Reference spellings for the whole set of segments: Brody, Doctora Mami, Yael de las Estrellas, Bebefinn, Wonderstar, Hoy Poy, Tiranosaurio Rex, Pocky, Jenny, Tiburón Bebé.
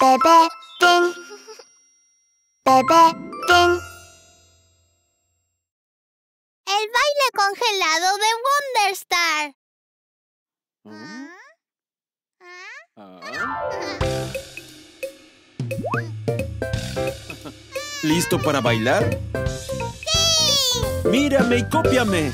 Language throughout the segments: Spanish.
Bebefinn. Bebefinn. Bebefinn. El baile congelado de Wonderstar. ¿Ah? ¿Listo para bailar? ¡Sí! ¡Mírame y cópiame!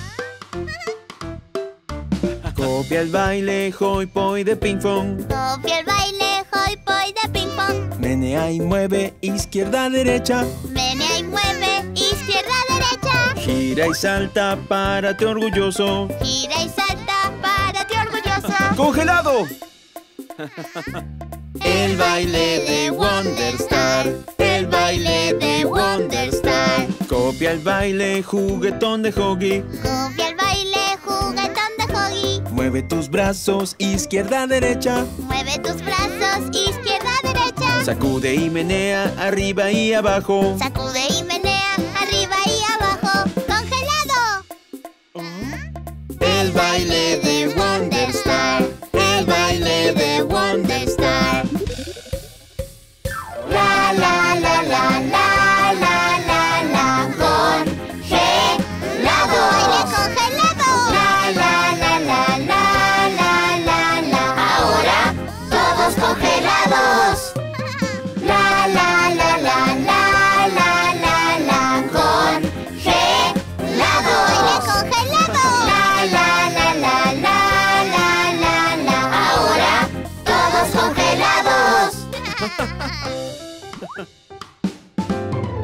Copia el baile Hoy Poy de ping pong. Copia el baile Hoy Poy de ping pong. Menea y mueve izquierda derecha. Menea y mueve izquierda derecha. Gira y salta, párate orgulloso. Gira y salta, párate orgulloso. ¡Congelado! El baile de Wonderstar. El baile de Wonderstar. Copia el baile juguetón de Hoggy. Copia el baile juguetón de Hoggy. Mueve tus brazos izquierda derecha. Mueve tus brazos izquierda derecha. Sacude y menea arriba y abajo. Sacude y menea arriba y abajo. ¡Congelado! El baile de Wonderstar. El baile de Wonderstar. La, la, la, la, la, la, la, la, congelado. ¡Baile congelado! La, la, la, la, la, la, la, la. Ahora, todos congelados. La, la, la, la, la, la, la, la, congelado. ¡Baile congelado! La, la, la, la, la.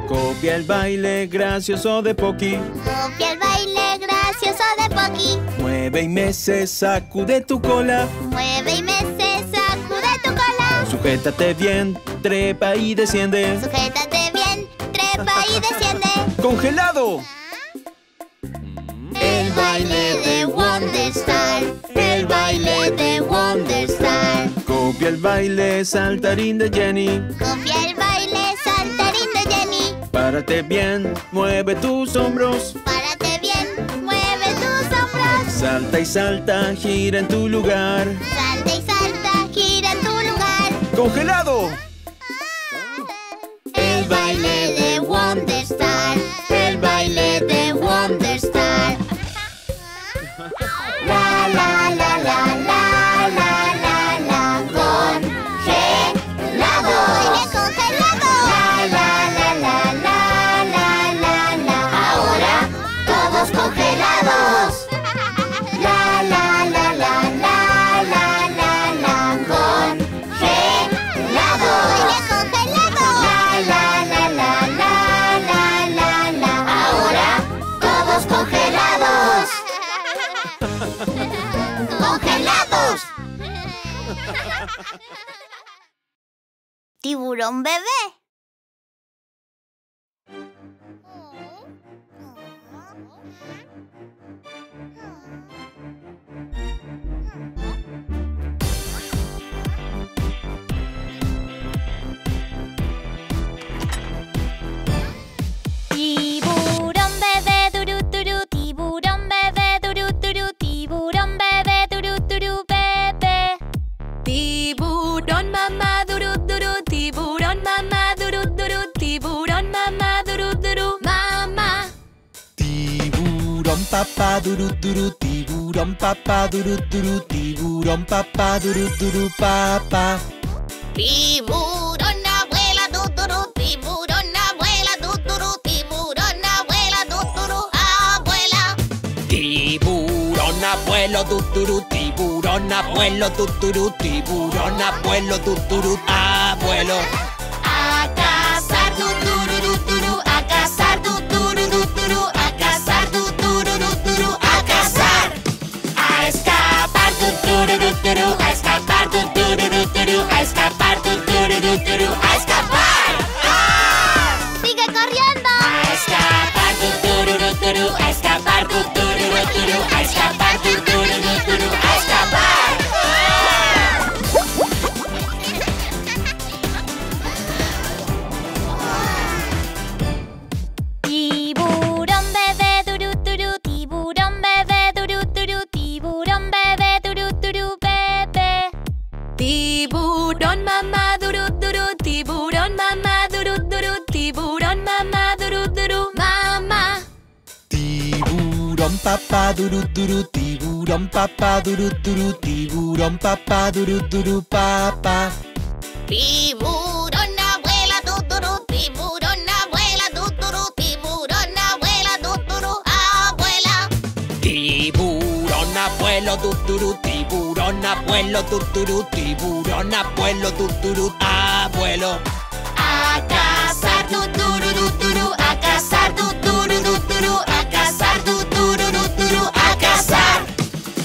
Copia el baile gracioso de Pocky. Copia el baile gracioso de Pocky. Mueve y mece, sacude tu cola. Mueve y mece, sacude tu cola. Sujétate bien, trepa y desciende. Sujétate bien, trepa y desciende. ¡Congelado! El baile de Wonderstar. El baile de Wonderstar. Copia el baile saltarín de Jenny. Copia el baile saltarín de Jenny. Párate bien, mueve tus hombros. Párate bien, mueve tus hombros. Salta y salta, gira en tu lugar. Salta y salta, gira en tu lugar. ¡Congelado! El baile de Wonderstar. El baile de Wonderstar. La, la, la, la, la, la, la, la, congelado. ¡Baile congelado! La, la, la, la, la, la, la, la. Ahora, todos congelados. La, la, la, la, la, la, la, la, congelado. ¡Baile congelado! La, la, la, la, la, la, la, la. Ahora, todos congelados. ¡Congelados! Tiburón bebé. Papá duru duru tiburón, papá duru duru tiburón, papá duru duru papá. Tiburón abuela duru, tiburón abuela duru, tiburón abuela duru abuela. Tiburón abuelo duru, tiburón abuelo duru, tiburón abuelo duru abuelo. A cazar duru duru, a cazar duru duru, a cazar duru. A escapar, tururuturu, a escapar, tururuturu, a escapar. ¡Sigue corriendo! A escapar, tururuturu, a escapar, tururuturu, a escapar, tururuturu, a escapar. Tiburón mamá, duru, duru. Tiburón mamá, duru, duru. Tiburón mamá, duru, duru. Mamá. Tiburón papá, duru, duru. Tiburón papá, duru, duru. Tiburón papá, duru, duru, papá. Tiburón abuela, duru, duru. Tiburón abuela, duru, duru. Tiburón abuela, duru, duru. Abuela. Tiburón abuelo, duru, duru. Tiburón abuelo, tuturu, tiburón abuelo, tuturu, abuelo. A cazar, tuturu, tuturu, a cazar, tuturu, tuturu, a cazar, tuturu, tuturu, a cazar.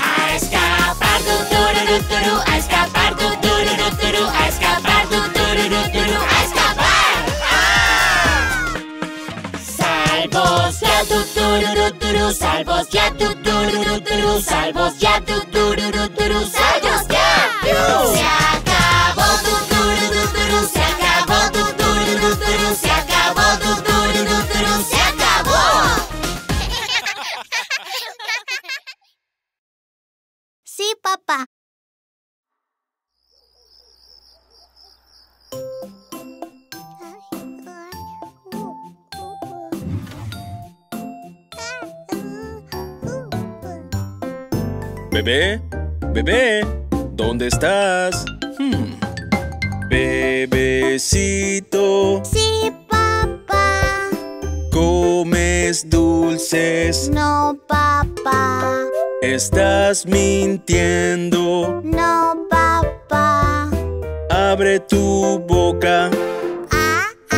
A escapar, tuturu, tuturu, a escapar, tuturu, tuturu, a escapar, tuturu, tuturu, a escapar. Salvos ya, tuturu, tuturu, salvos ya, tuturu, tuturu, salvos ya, tuturu, tuturu. ¡Salvos ya! ¡Se acabó tu turu, se acabó tu turu, se acabó tu turu, se acabó! Sí, papá. Bebé. Bebé, ¿dónde estás? Bebecito. Sí, papá. ¿Comes dulces? No, papá. ¿Estás mintiendo? No, papá. Abre tu boca. Ah, ah, ah.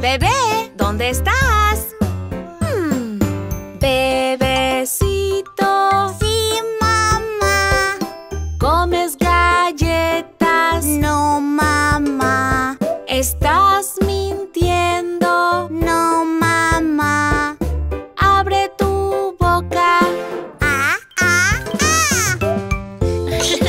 Bebé, ¿dónde estás? Bebecito. Sí, mamá. ¿Comes galletas? No, mamá. ¿Estás mintiendo? No, mamá. Abre tu boca. Ah, ah, ah.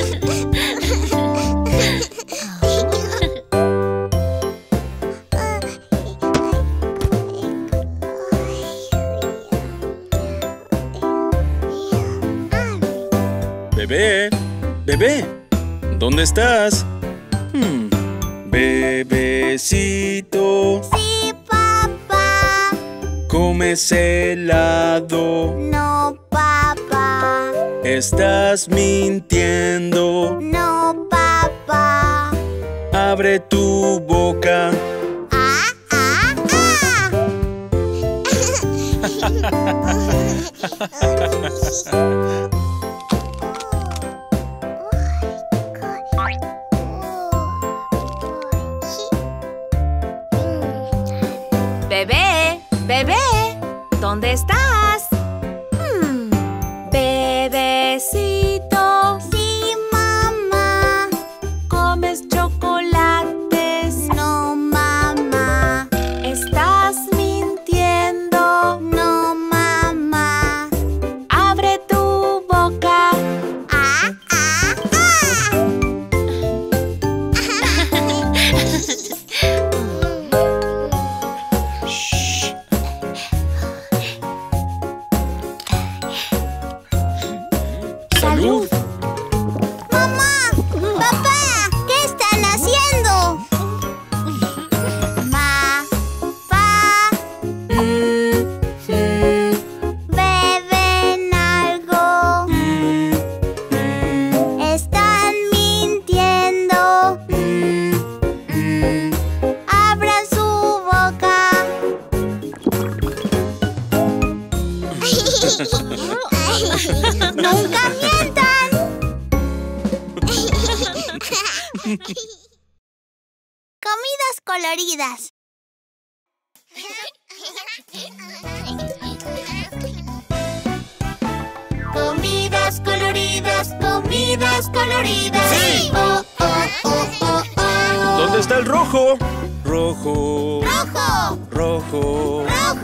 Bebé, ¿dónde estás? Bebecito. Sí, papá. ¿Comes helado? No, papá. ¿Estás mintiendo? No, papá. Abre tu boca. Ah, ah, ah. Bebé, ¿dónde estás? Bebecito. Sí, mamá. ¿Comes chocolates? No, mamá. ¿Estás mintiendo? No, mamá. Abre tu boca. Ah, ah, ah. ¡Nunca mientan! Comidas coloridas. Comidas coloridas, comidas coloridas. ¡Sí! Oh, oh, oh, oh, oh. ¿Dónde está el rojo? Rojo. Rojo. Rojo. Rojo. Roja.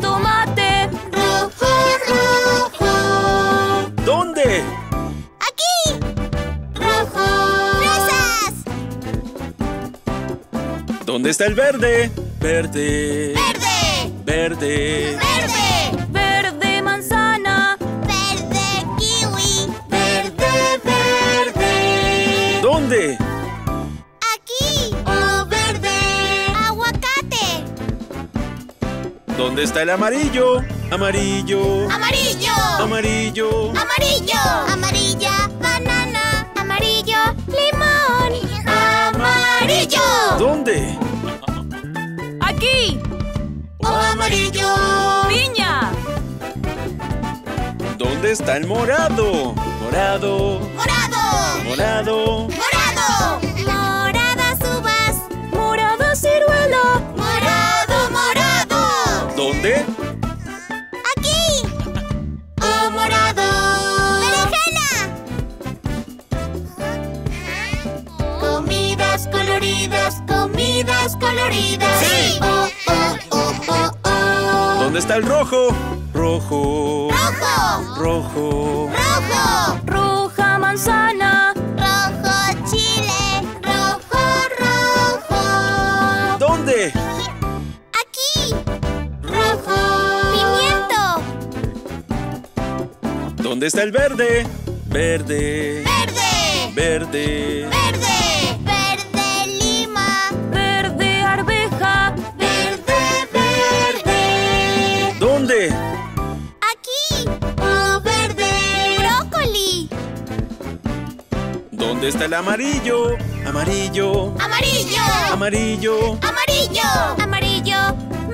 Tomate rojo, rojo. ¿Dónde? verde. ¡Aquí! ¡Rojo! ¡Rosas! ¿Dónde está el verde? Verde. ¡Verde! ¡Verde! ¡Verde! ¡Verde manzana! ¡Verde kiwi! ¡Verde, verde! ¿Dónde? ¡Aquí! ¡Oh, verde! ¡Aguacate! ¿Dónde está el amarillo? Amarillo. Amarillo. Amarillo. Amarillo. Amarilla. Banana. Amarillo. Limón. Amarillo. ¿Dónde? Aquí. O amarillo. Piña. ¿Dónde está el morado? Morado. Morado. Morado. Morado. Moradas uvas. Morado ciruelo. Morado, morado. ¿Dónde? Comidas coloridas. ¡Sí! Oh, oh, oh, oh, oh. ¿Dónde está el rojo? Rojo. Rojo. Rojo. Rojo. Roja manzana. Rojo chile. Rojo, rojo. ¿Dónde? Aquí. Rojo. Pimiento. ¿Dónde está el verde? Verde. Verde. Verde. Verde. ¿Dónde está el amarillo? Amarillo. Amarillo. Amarillo. Amarillo. Amarillo.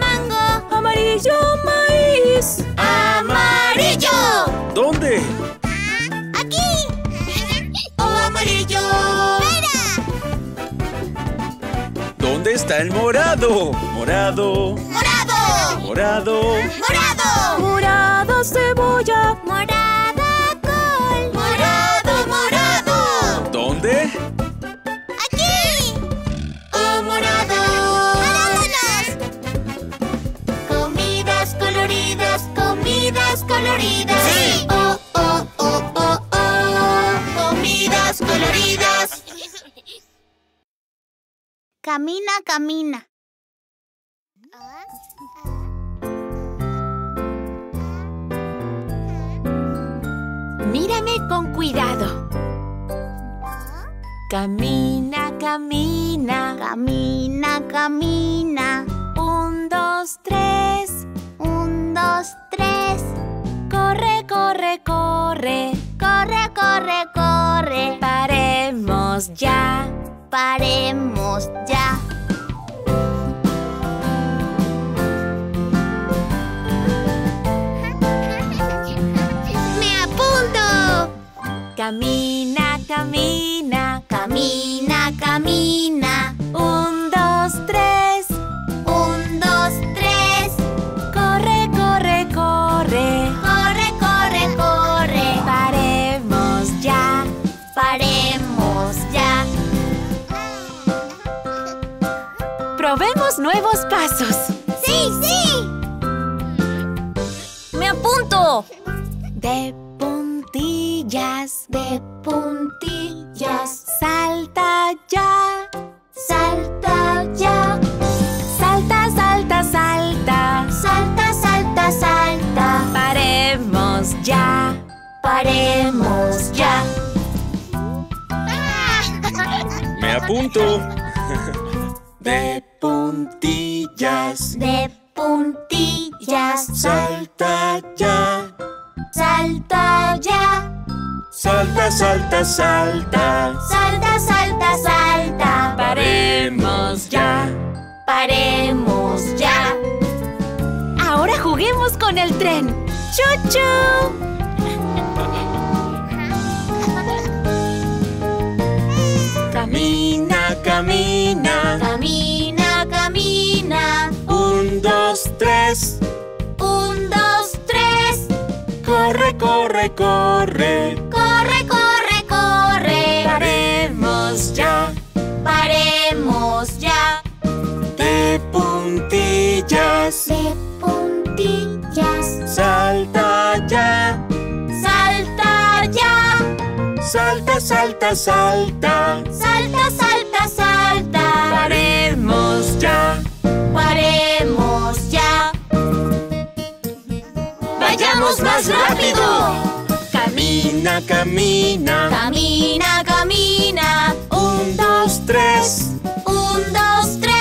Mango. Amarillo. Maíz. Amarillo. ¿Dónde? Aquí. Oh, amarillo. Vera. ¿Dónde está el morado? Morado. Morado. Morado. Morado. Morado cebolla. Morada col. Morado, morado. ¿Dónde? ¡Aquí! ¡Oh, morado! ¡Alámanos! Comidas coloridas, comidas coloridas. ¡Sí! ¡Oh, oh, oh, oh, oh! ¡Comidas coloridas! Camina, camina. Mírame con cuidado. Camina, camina. Camina, camina. 1, 2, 3. 1, 2, 3. Corre, corre, corre. Corre, corre, corre. Paremos ya. Paremos ya. ¡Me apunto! Camina, camina. Camina, camina. 1, 2, 3. 1, 2, 3. Corre, corre, corre. Corre, corre, corre. Paremos ya. Paremos ya. Probemos nuevos pasos. ¡Sí, sí! ¡Me apunto! De puntillas. De puntillas. Salta ya, salta ya. Salta, salta, salta. Salta, salta, salta. Paremos ya. Paremos ya. Me apunto. De puntillas. De puntillas. Salta ya. Salta ya. Salta, salta, salta. Salta, salta, salta. Paremos ya. Paremos ya. Ahora juguemos con el tren. ¡Chuchu! Camina, camina. Camina, camina. 1, 2, 3. 1, 2, 3. Corre, corre, corre. Corre, corre, corre. Paremos ya. Paremos ya. De puntillas. De puntillas. Salta ya. Salta ya. Salta, salta, salta. Salta, salta, salta. Paremos ya. Paremos ya. Vayamos más rápido. Camina, camina. Camina, camina. 1, 2, 3. 1, 2, 3.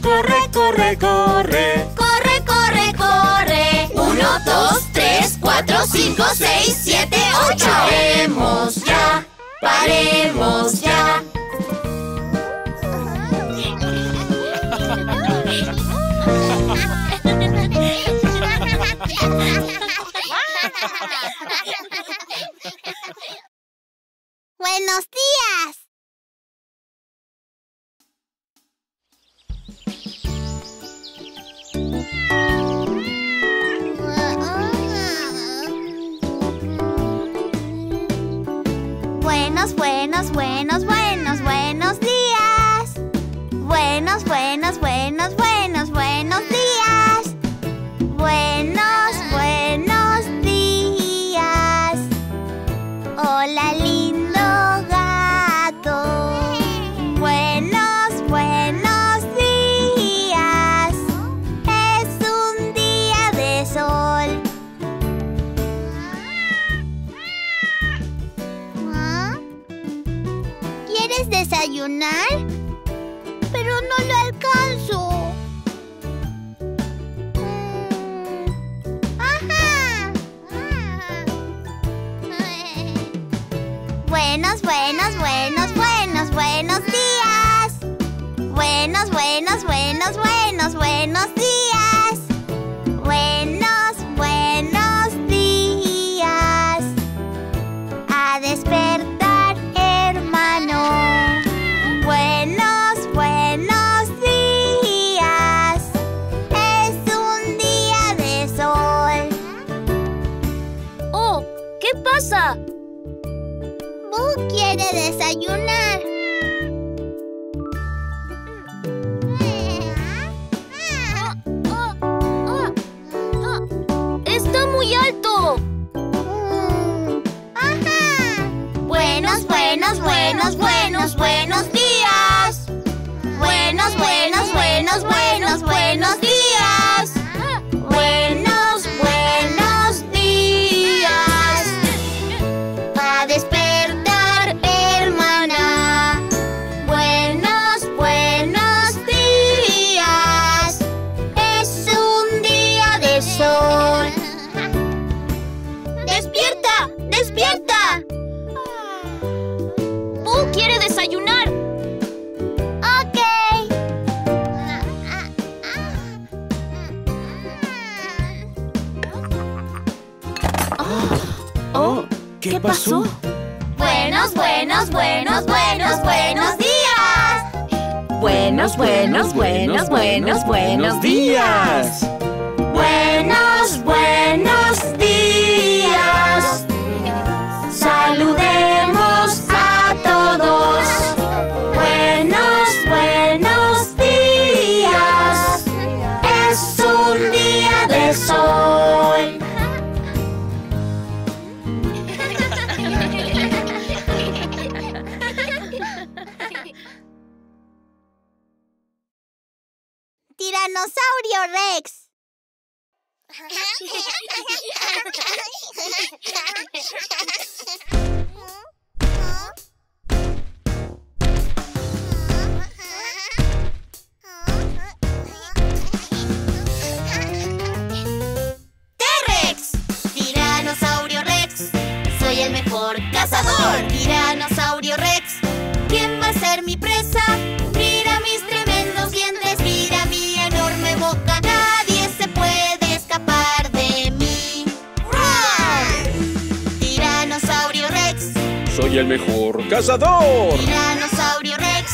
Corre, corre, corre. Corre, corre, corre. 1, 2, 3, 4, 5, 6, 7, 8. Paremos ya. Paremos ya. ¡Buenos días! Buenos, buenos, buenos, buenos, buenos días. Buenos, buenos, buenos, buenos, buenos días. Buenos, buenos días. Hola, lindo gato. Buenos, buenos días. Es un día de sol. ¿Quieres desayunar? Pero no lo alcanzo. ¡Ajá! Buenos, buenos, buenos, buenos, buenos días. Buenos, buenos, buenos, buenos, buenos días. Buenos, buenos días. A despertar. Buenos, buenos días. Es un día de sol. Oh, ¿qué pasa? Boo quiere desayunar. ¡Está muy alto! ¡Ajá! Buenos, buenos, buenos, buenos, buenos días. Buenos, buenos, buenos, buenos, buenos días. Buenos, buenos días. A despertar, hermana. Buenos, buenos días. Es un día de sol. ¡Despierta! ¡Despierta! Boo quiere desayunar. ¿Qué pasó? Buenos, buenos, buenos, buenos, buenos días. Buenos, buenos, buenos, buenos, buenos días. Buenos, buenos días. Saludemos a todos. Buenos, buenos días. Es un día de sol. Tiranosaurio Rex. T-Rex. Tiranosaurio Rex. Soy el mejor cazador. Tiranosaurio Rex. ¿Quién va a ser mi presa? Mira mis tremendos dientes. Mira mi enorme boca. Nadie se puede escapar de mí. ¡Roar! Tiranosaurio Rex. Soy el mejor cazador. Tiranosaurio Rex.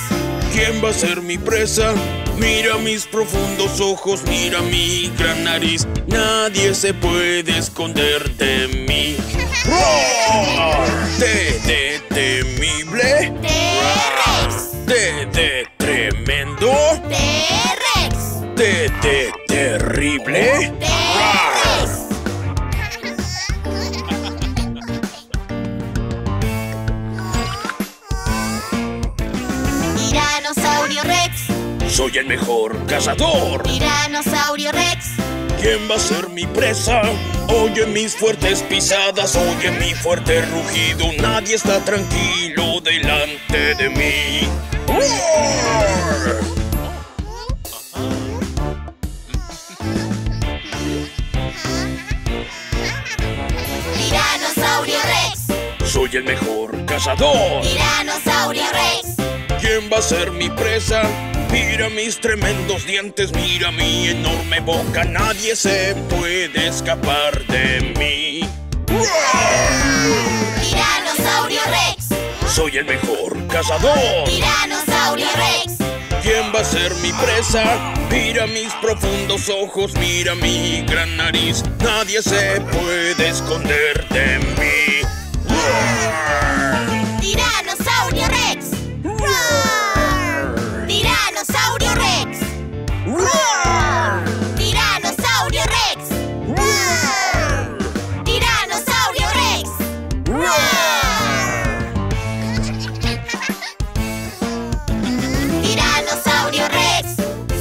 ¿Quién va a ser mi presa? Mira mis profundos ojos. Mira mi gran nariz. Nadie se puede esconder de mí. ¡Roar! Temible. T-Rex. De tremendo. T-Rex. De terrible. T-Rex. soy el mejor cazador. Tiranosaurio Rex. ¿Quién va a ser mi presa? Oye mis fuertes pisadas, oye mi fuerte rugido. Nadie está tranquilo delante de mí. ¡Roar! Tiranosaurio Rex. Soy el mejor cazador. Tiranosaurio Rex. ¿Quién va a ser mi presa? Mira mis tremendos dientes, mira mi enorme boca. Nadie se puede escapar de mí. Tiranosaurio Rex. Soy el mejor cazador. Tiranosaurio Rex. ¿Quién va a ser mi presa? Mira mis profundos ojos, mira mi gran nariz. Nadie se puede esconder de mí. ¡Roar! ¡Tiranosaurio Rex! ¡Roar! ¡Tiranosaurio Rex! ¡Roar! ¡Tiranosaurio Rex! ¡Roar! ¡Tiranosaurio Rex! ¡Roar!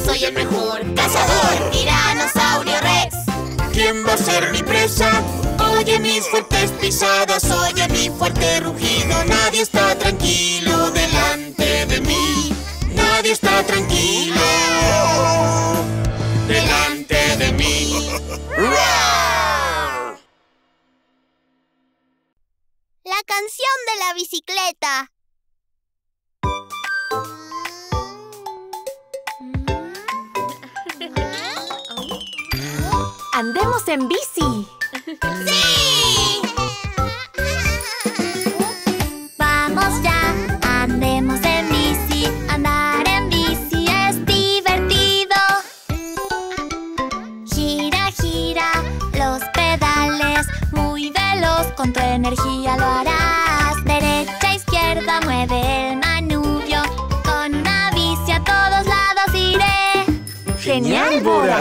Soy el mejor cazador. Tiranosaurio Rex. ¿Quién va a ser mi presa? Oye mis fuertes pisadas, oye mi fuerte rugido. Nadie está tranquilo delante de mí. Nadie está tranquilo delante de mí. ¡Roar! La canción de la bicicleta. ¡Andemos en bici! ¡Sí! ¡Vamos ya! ¡Andemos en bici! ¡Andar en bici es divertido! Gira, gira los pedales, muy veloz, con tu energía lo harás. Derecha, izquierda, mueve el manubrio, con una bici a todos lados iré. ¡Genial, Bora!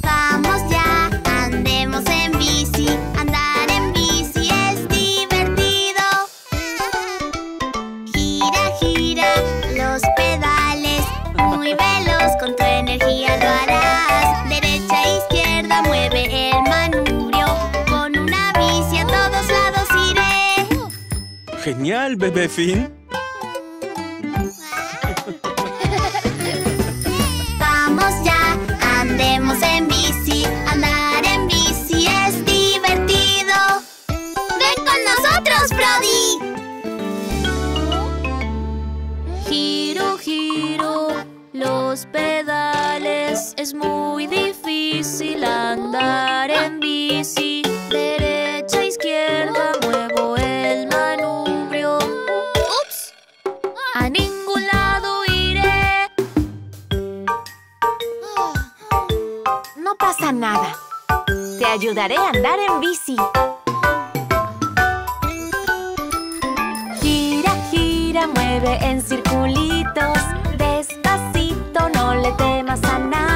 Vamos ya, andemos en bici. Andar en bici es divertido. Gira, gira los pedales, muy veloz, con tu energía lo harás. Derecha, izquierda, mueve el manubrio, con una bici a todos lados iré. Genial, Bebefinn. Es muy difícil andar en bici. Derecha, izquierda, muevo el manubrio. ¡Ups! A ningún lado iré. No pasa nada. Te ayudaré a andar en bici. Gira, gira, mueve en circulitos. Despacito, no le temas a nada.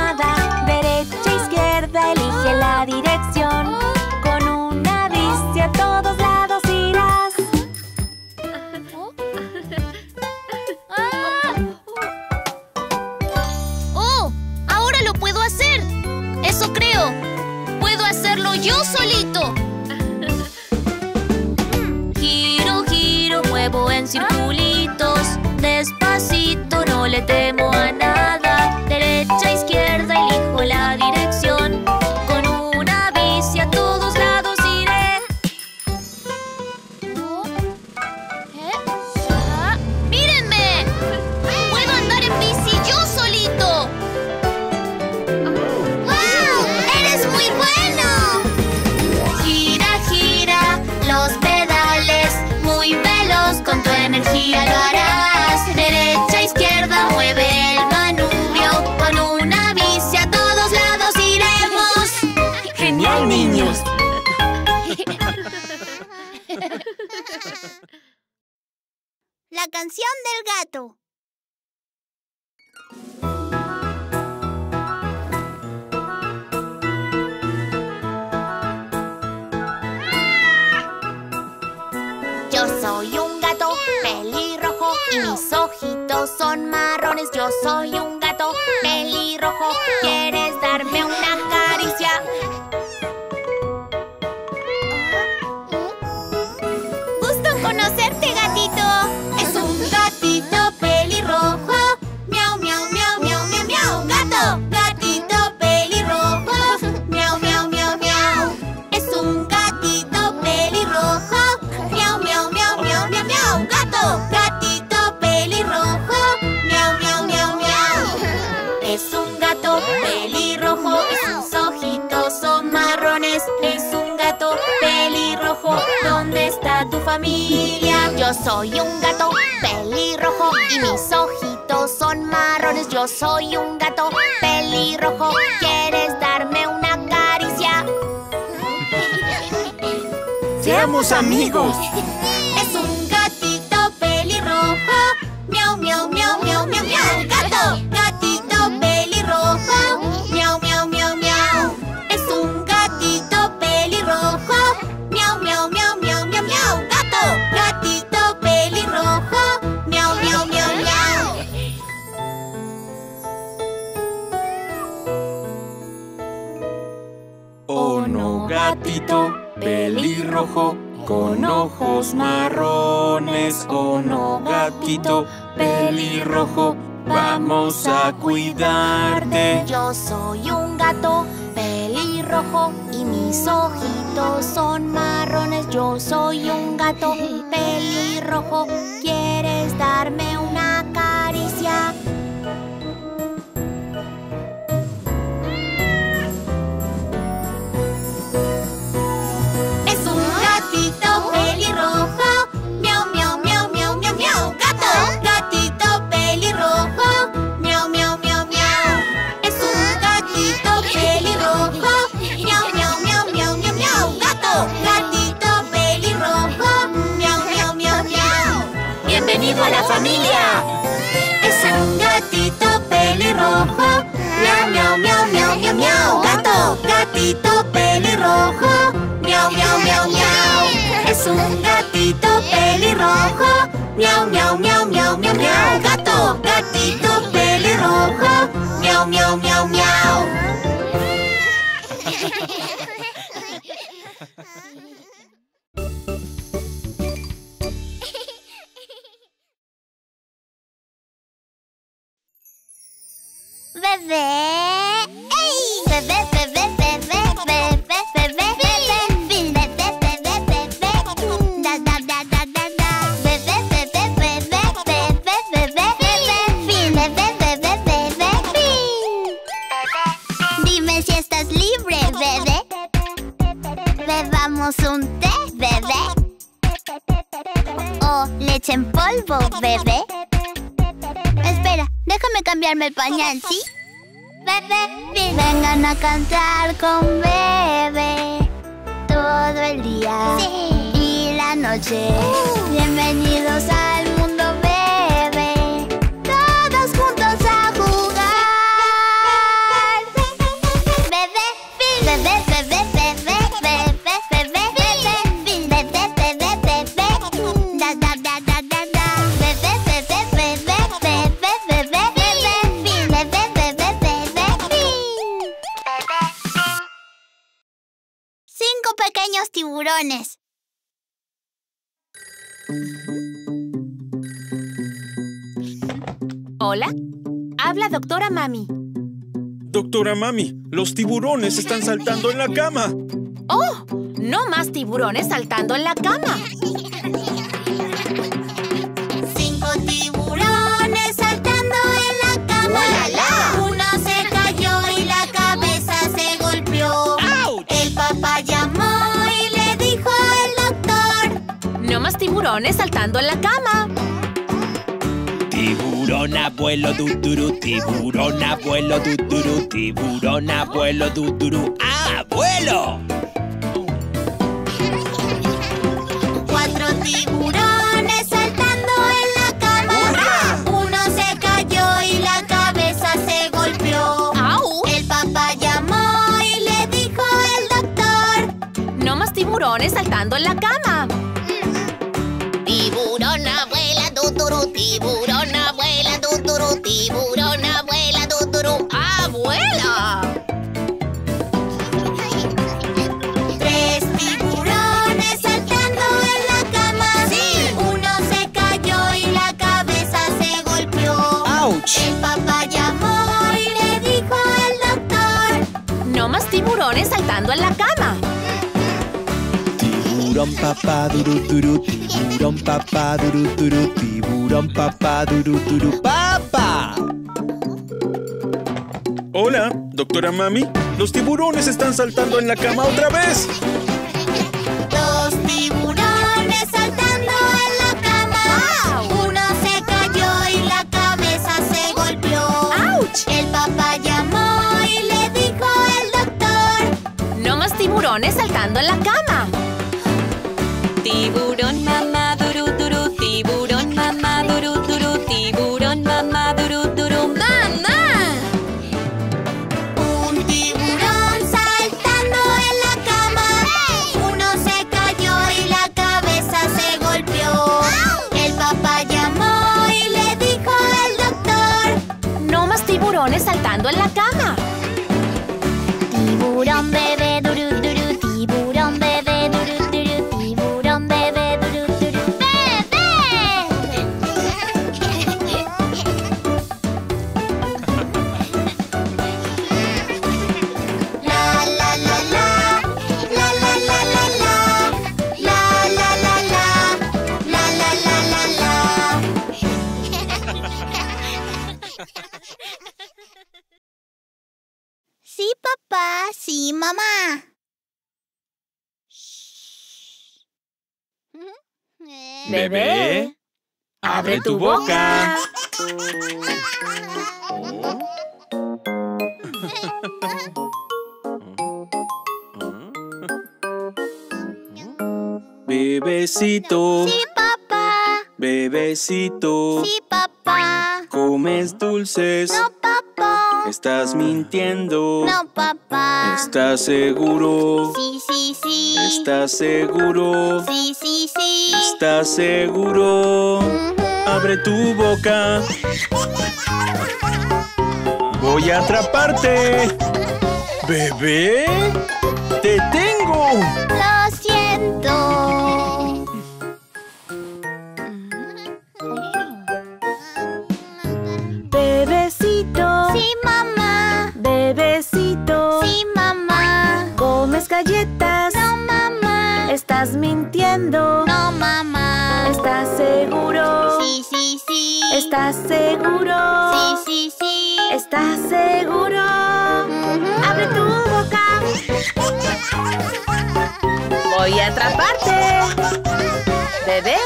Elige la dirección, con una bici a todos lados irás. ¡Oh! ¡Ahora lo puedo hacer! ¡Eso creo! ¡Puedo hacerlo yo solito! Giro, giro, muevo en circulitos. Despacito, no le temo a nada. Derecha, izquierda, elijo la dirección. La canción del gato. Yo soy un gato. Yo soy un gato pelirrojo. ¿Quieres darme una caricia? Gusto en conocerte, gatito. Es un gatito pelirrojo. Miau, miau, miau, miau, miau, miau. Gato, gatito pelirrojo. Miau, miau, miau, miau. Es un gatito pelirrojo. Miau, miau, miau, miau, miau, miau. Gato, gatito pelirrojo. Es un gato pelirrojo, sus ojitos son marrones. Es un gato pelirrojo, ¿dónde está tu familia? Yo soy un gato pelirrojo y mis ojitos son marrones. Yo soy un gato pelirrojo, ¿quieres darme una caricia? ¡Seamos amigos! Es un gatito pelirrojo. Miau, miau, miau, miau, miau, miau. Gato, gatito pelirrojo, miau, miau, miau, miau. Es un gatito pelirrojo, miau, miau, miau, miau, miau, miau. Gato, gatito pelirrojo, miau, miau, miau, miau. Oh no, gatito pelirrojo con ojos marrones. Oh no, gatito pelirrojo, vamos a cuidarte. Yo soy un gato pelirrojo y mis ojitos son marrones. Yo soy un gato pelirrojo, ¿quieres darme una caricia? Es un gatito pelirrojo. Miau, miau, miau, miau, miau, miau. Gato, gatito pelirrojo. ¡Bienvenido a la familia! Es un gatito pelirrojo. Miau, miau, miau, miau, miau, miau. Gato, gatito pelirrojo. Miau, miau, miau, miau. Es un gatito pelirrojo. Miau, miau, miau, miau, miau, miau. Gato, gatito pelirrojo. Miau, miau, miau, miau. Bebé, ey, bebé, bebé, bebé, bebé, bebé, bebé, bebé, bebé, bebé, da, da, da, da, da, da, bebé, bebé, bebé, bebé, bebé, bebé, bebé, bebé, bebé. Dime si estás libre, bebé. Bebamos un té, bebé. O leche en polvo, bebé. Espera, déjame cambiarme el pañal, ¿sí? Bebefinn. Vengan a cantar con Bebe todo el día, sí, y la noche. Bienvenidos al mundo Bebe, todos juntos a jugar. Bebefinn. Bebe, bebe, bebe, bebe, bebe, bebe, bebe, bebe, bebe, da, da, da, da, da, da, bebe, bebe, bebe, bebe, bebe, bebe, bebe, bebe, bebe. 5 pequeños tiburones. Hola, habla Doctora Mami. Doctora Mami, los tiburones están saltando en la cama. ¡Oh! No más tiburones saltando en la cama. 5 tiburones saltando en la cama. ¡Ulala! Uno se cayó y la cabeza se golpeó. El papá llamó y le dijo al doctor: no más tiburones saltando en la cama. Tiburón abuelo dudurú, tiburón abuelo dudurú, tiburón abuelo dudurú, ¡abuelo! 4 tiburones saltando en la cama. Uno se cayó y la cabeza se golpeó. El papá llamó y le dijo al doctor: no más tiburones saltando en la cama. Tiburón abuela tuturu, tiburón abuela tuturu, tiburón. la cama. Tiburón papá, duru, duru, tiburón papá, duru, duru, papá. Hola, doctora Mami. Los tiburones están saltando en la cama otra vez. Los tiburones saltando en la cama. ¡Wow! Uno se cayó y la cabeza se golpeó. ¡Auch! El papá llamó y le dijo el doctor: no más tiburones saltando en la cama. Tiburón mamá duru duru, tiburón mamá duru duru, tiburón mamá duru duru, mamá. Un tiburón saltando en la cama. Uno se cayó y la cabeza se golpeó. El papá llamó y le dijo al doctor: no más tiburones saltando en la cama. Tiburón bebé duru duru, tiburón bebé duru. Sí, mamá. Bebé, abre tu boca. Bebecito. Sí, papá. Bebecito. Sí, papá. ¿Comes dulces? No, papá. ¿Estás mintiendo? No, papá. ¿Estás seguro? Sí, sí, sí. ¿Estás seguro? Sí, sí, sí. ¿Estás seguro? Abre tu boca. Voy a atraparte. Bebé, te tengo. Lo siento. Sí, mamá. Bebecito. Sí, mamá. ¿Comes galletas? No, mamá. ¿Estás mintiendo? No, mamá. ¿Estás seguro? Sí, sí, sí. ¿Estás seguro? Sí, sí, sí. ¿Estás seguro? ¡Abre tu boca! Voy a atraparte. Bebé,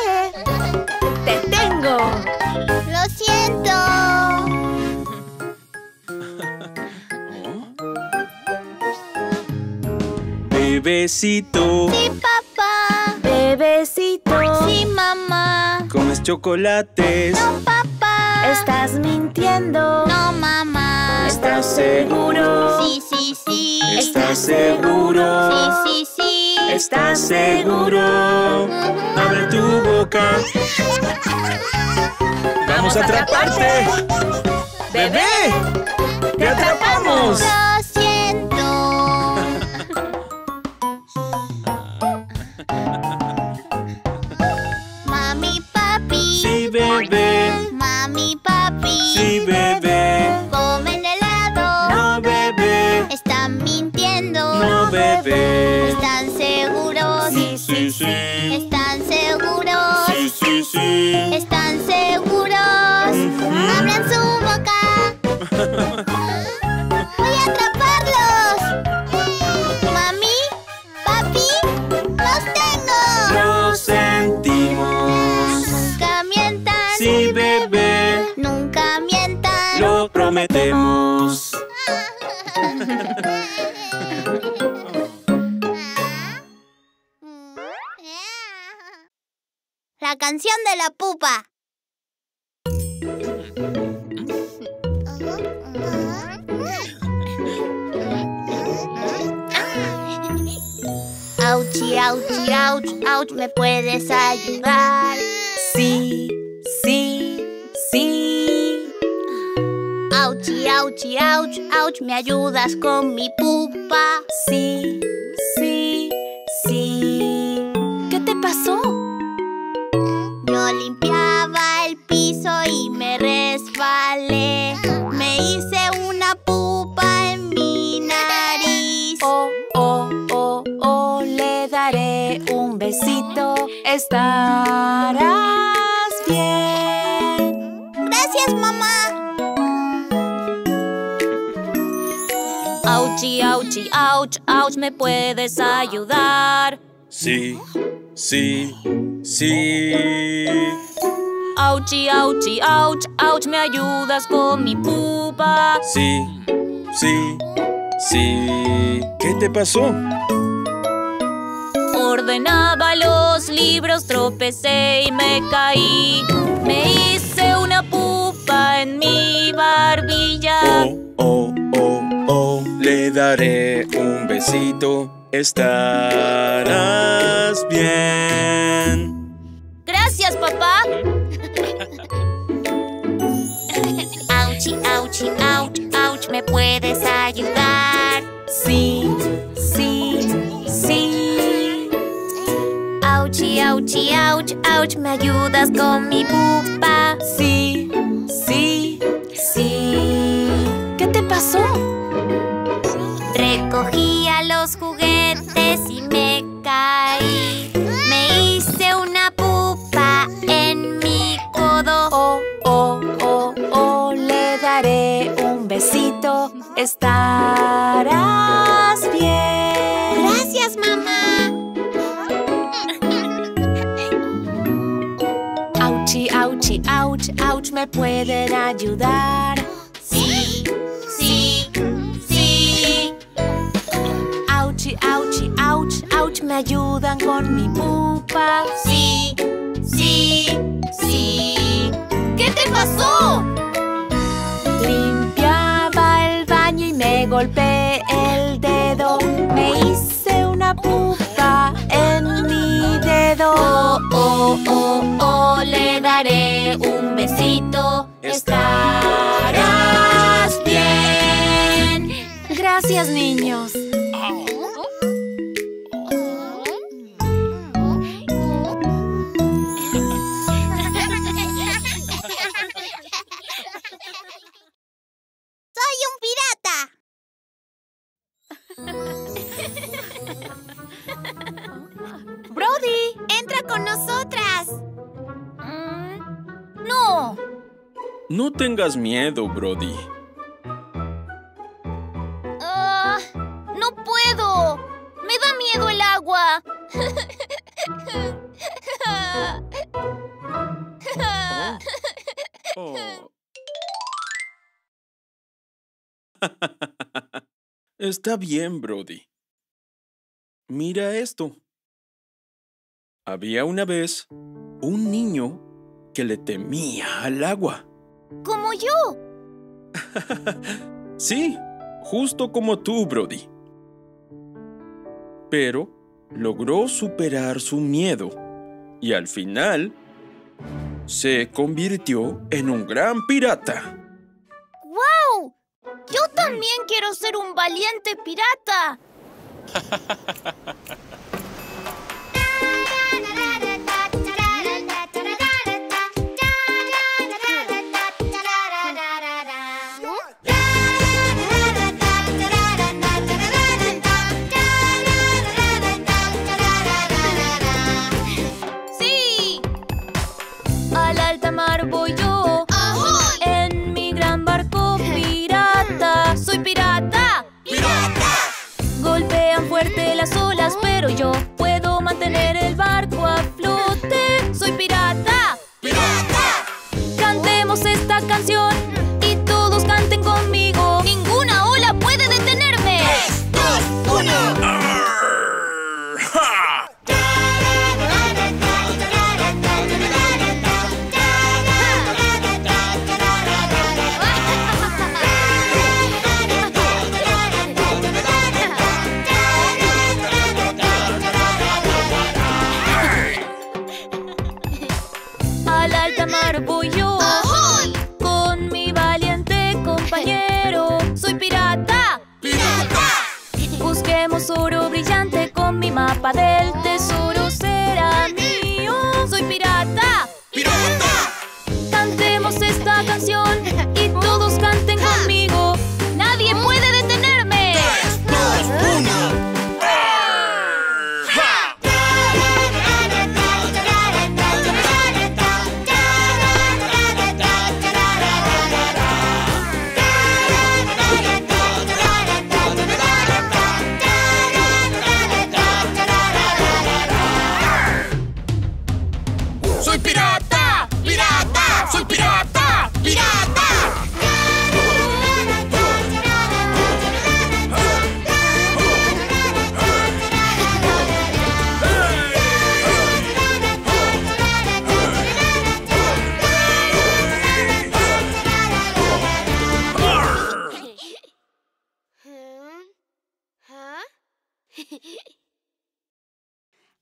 te tengo. Lo siento. Bebecito. Sí, papá. Bebecito. Sí, mamá. ¿Comes chocolates? No, papá. ¿Estás mintiendo? No, mamá. ¿Estás seguro? Sí, sí, sí. ¿Estás seguro? Sí, sí, sí. ¿Estás seguro? Abre tu boca. ¡Vamos a atraparte! ¡Bebé! ¡Te atrapamos! Bebé. Mami, papi. Sí, bebé. ¿Comen helado? No, bebé. ¿Están mintiendo? No, bebé. ¿Están seguros? Sí, sí, sí. ¿Están seguros? Sí, sí, sí. ¿Están seguros? ¡Abran su boca! ¡Voy a atraparlos! Mami, papi, los tengo. Los sí, bebé. Nunca mientan. Lo prometemos. La canción de la pupa. Auchi, auchi, auch, auch. ¿Me puedes ayudar? Sí. Sí, sí. Auchi, auchi, auch, auch. ¿Me ayudas con mi pupa? Sí, sí, sí. ¿Qué te pasó? Yo limpiaba el piso y me resbalé. Me hice una pupa en mi nariz. Oh, oh, oh. estarás bien. Gracias, mamá. Auchi, auchi, auch, auch, ¿me puedes ayudar? Sí, sí, sí. Auchi, auchi, auch, auch, ¿me ayudas con mi pupa? Sí, sí, sí. ¿Qué te pasó? Ordenaba los libros, tropecé y me caí. Me hice una pupa en mi barbilla. Oh, oh, oh, oh, le daré un besito. Estarás bien. Gracias, papá. Auchi, auchi, ouch, ouch, ¿me puedes ayudar? Sí, sí, sí. Auchi, auchi, ouch, ouch, ¿me ayudas con mi pupa? Sí, sí, sí. ¿Qué te pasó? Recogía los juguetes y me caí. Me hice una pupa en mi codo. Oh, oh, oh, oh, le daré un besito. Estarás bien. Gracias, mamá. Auchi, auchi, ouch, ouch, ¿me pueden ayudar? Sí, sí, sí. Auchi, auchi, ouch, ouch, ¿me ayudan con mi pupa? Sí, sí, sí. ¿Qué te pasó? Limpiaba el baño y me golpeé el dedo. Me hice una pupa en mi dedo. Oh, oh, oh, oh, le daré un besito. Estarás bien. Gracias, niños. ¡Soy un pirata! ¡Brody! ¡Entra con nosotras! ¡No! No tengas miedo, Brody. ¡No puedo! ¡Me da miedo el agua! Oh. Oh. Está bien, Brody. Mira esto. Había una vez un niño que le temía al agua. ¿Como yo? Sí, justo como tú, Brody. Pero logró superar su miedo y al final se convirtió en un gran pirata. ¡Wow! ¡Yo también quiero ser un valiente pirata! ¡Sí! Al alta mar voy yo. Fuerte las olas, pero yo puedo mantener el barco a flote. ¡Soy pirata! ¡Pirata! Cantemos esta canción y todos canten conmigo. ¡Ninguna ola puede detenerme! ¡3, 2, 1! Oro brillante con mi mapa del tesoro será mío. Soy pirata. ¡Pirata! Cantemos esta canción y todos canten conmigo. ¡Nadie puede detenerme! 3, 2, 1.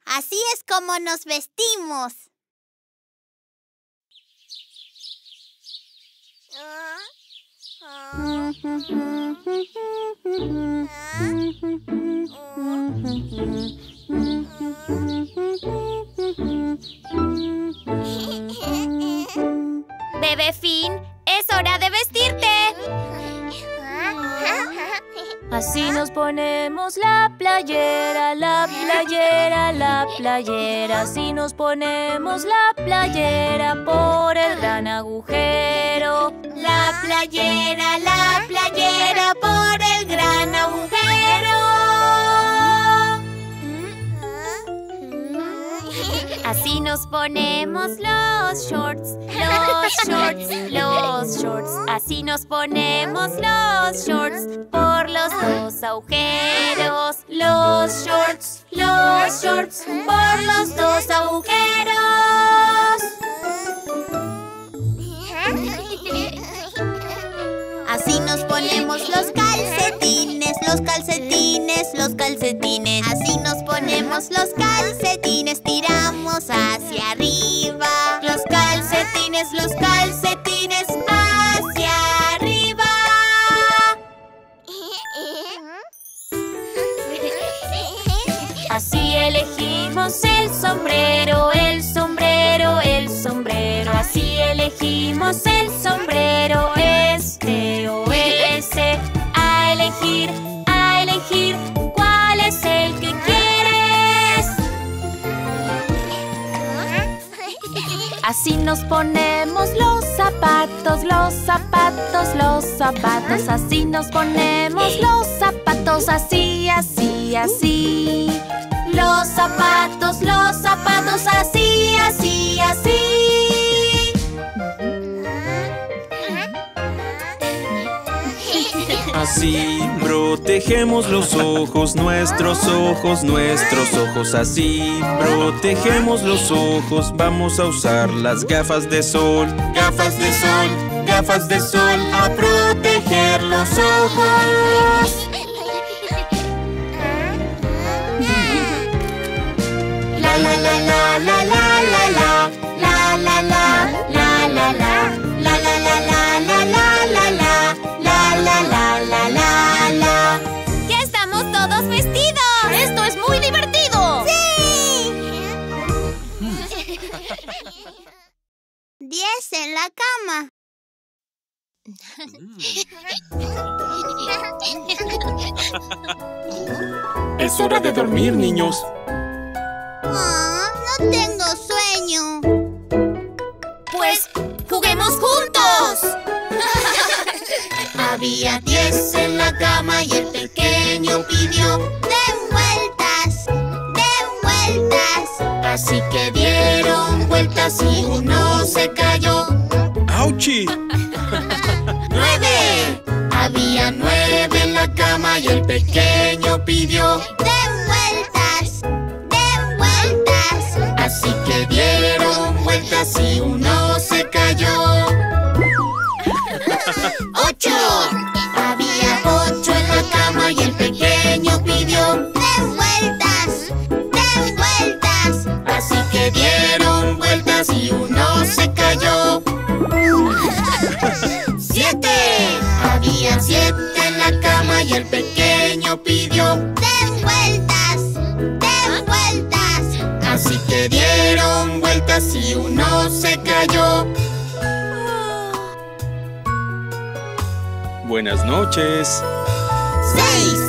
Así es como nos vestimos. Bebefinn, es hora de vestirte. Así nos ponemos la playera, la playera, la playera. Así nos ponemos la playera por el gran agujero. La playera por el gran agujero. Así nos ponemos los shorts, los shorts, los shorts. Así nos ponemos los shorts por los dos agujeros. Los shorts por los dos agujeros. Así nos ponemos los calcetines, los calcetines, los calcetines. Así nos ponemos los calcetines, tiramos hacia arriba. Los calcetines hacia arriba. Así elegimos el sombrero, el sombrero, el sombrero. Así elegimos el sombrero, este o ese. A elegir, ¿cuál es el que quieres? Así nos ponemos los zapatos, los zapatos, los zapatos. Así nos ponemos los zapatos, así, así, así. Los zapatos, así, así, así. Así protegemos los ojos, nuestros ojos, nuestros ojos. Así protegemos los ojos, vamos a usar las gafas de sol. Gafas de sol, gafas de sol, a proteger los ojos. La la la la la la la la. La la la la la la. La la la la la la la la. La la la la la. ¡Ya estamos todos vestidos! ¡Esto es muy divertido! ¡Sí! 10 en la cama. Es hora de dormir, niños. Oh, no tengo sueño. Pues, ¡juguemos juntos! Había 10 en la cama y el pequeño pidió: ¡den vueltas! ¡Den vueltas! Así que dieron vueltas y uno se cayó. ¡Auchi! 9. Había 9 en la cama y el pequeño pidió: ¡den vueltas! ¡Den vueltas! Así que dieron vueltas y uno se cayó. 8. Había 8 en la cama y el pequeño pidió: ¡den vueltas! ¡Den vueltas! Así que dieron vueltas y uno se cayó. 7. Había 7 en la cama y el pequeño pidió: ¡den vueltas! ¡Den vueltas! Así que dieron vueltas y uno se cayó. Buenas noches. 6.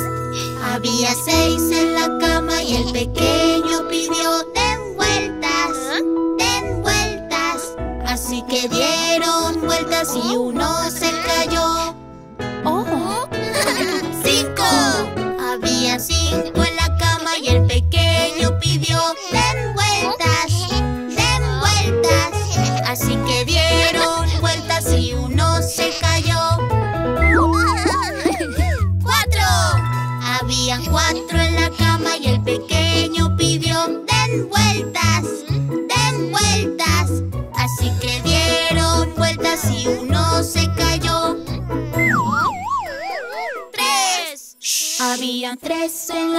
Había 6 en la cama y el pequeño pidió: ¡den vueltas! ¡Den vueltas! Así que dieron vueltas y uno se cayó. 5. Había 5 en la cama y el pequeño pidió: ¡den vueltas! ¡Den vueltas! Así que dieron vueltas y uno se cayó. 4. Habían 4 en la cama y el pequeño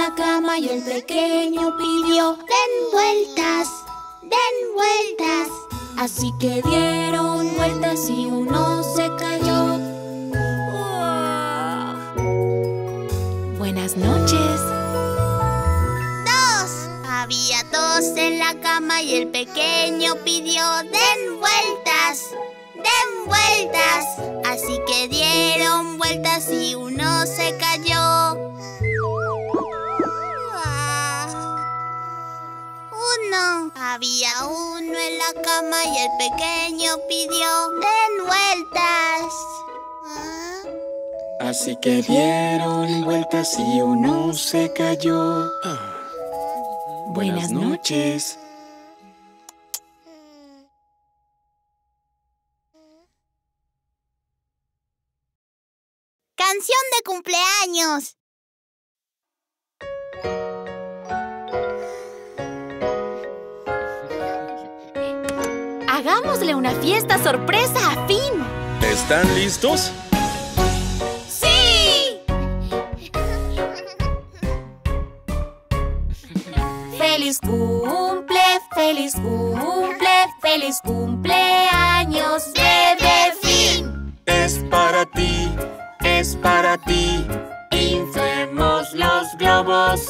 la cama y el pequeño pidió: ¡Den vueltas! ¡Den vueltas! Así que dieron vueltas y uno se cayó. ¡Wow! Buenas noches. ¡Dos! Había dos en la cama y el pequeño pidió: ¡Den vueltas! ¡Den vueltas! Así que dieron vueltas y uno se cayó. Uno. Había uno en la cama y el pequeño pidió: ¡Den vueltas! Así que dieron vueltas y uno se cayó. Buenas noches. ¡Canción de cumpleaños! ¡Hagámosle una fiesta sorpresa a Finn! ¿Están listos? ¡Sí! ¡Feliz cumple, feliz cumple, feliz cumpleaños, Bebefinn! Es para ti. Es para ti. Inflemos los globos.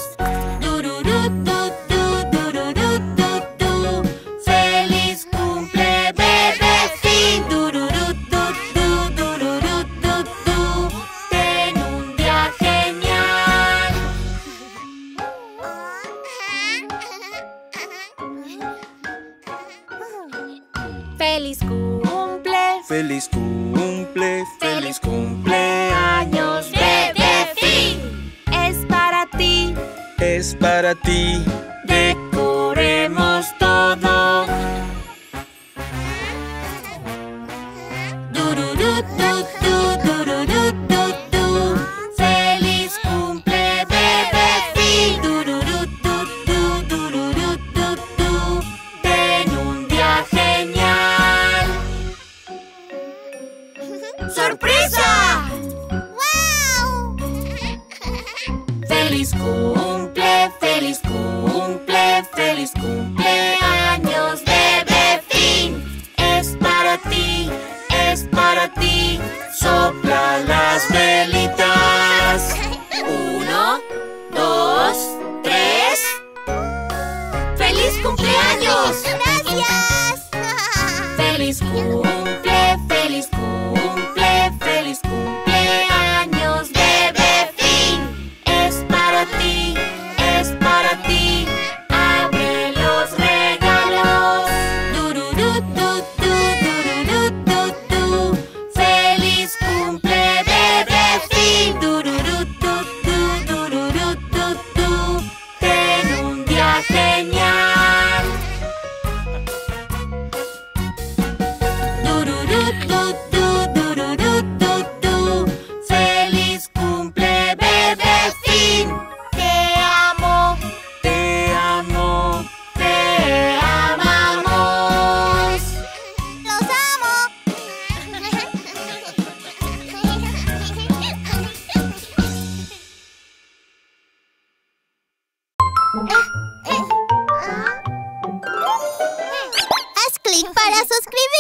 Dururut, du, du, dururut, du, du. Feliz cumple, Bebefinn. Dururut, du, du, dururut, du, du. Ten un día genial. Feliz cumple. Feliz cumple. Feliz cumple. Bebefinn, es para ti, es para ti. Decoremos todo. Dururut, du, du, dururut, du, du. Feliz cumple, Bebefinn. Dururut, du, du, dururut, du, du. Ten un día genial. ¡Sorpresa! ¡Feliz cumple, feliz cumple, feliz cumpleaños, Bebefinn! Es para ti, es para ti. Sopla las velitas. 1, 2, 3. ¡Feliz cumpleaños! ¡Gracias! ¡Feliz cumple, feliz cumple, feliz cumple! Para suscribirte.